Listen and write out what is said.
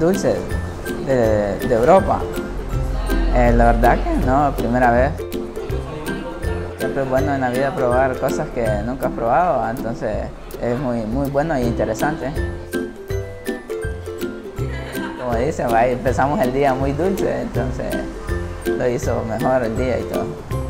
dulces de Europa. La verdad que no, primera vez. Siempre es bueno en la vida probar cosas que nunca has probado, entonces es muy bueno e interesante. Como dicen, empezamos el día muy dulce, entonces lo hizo mejor el día y todo.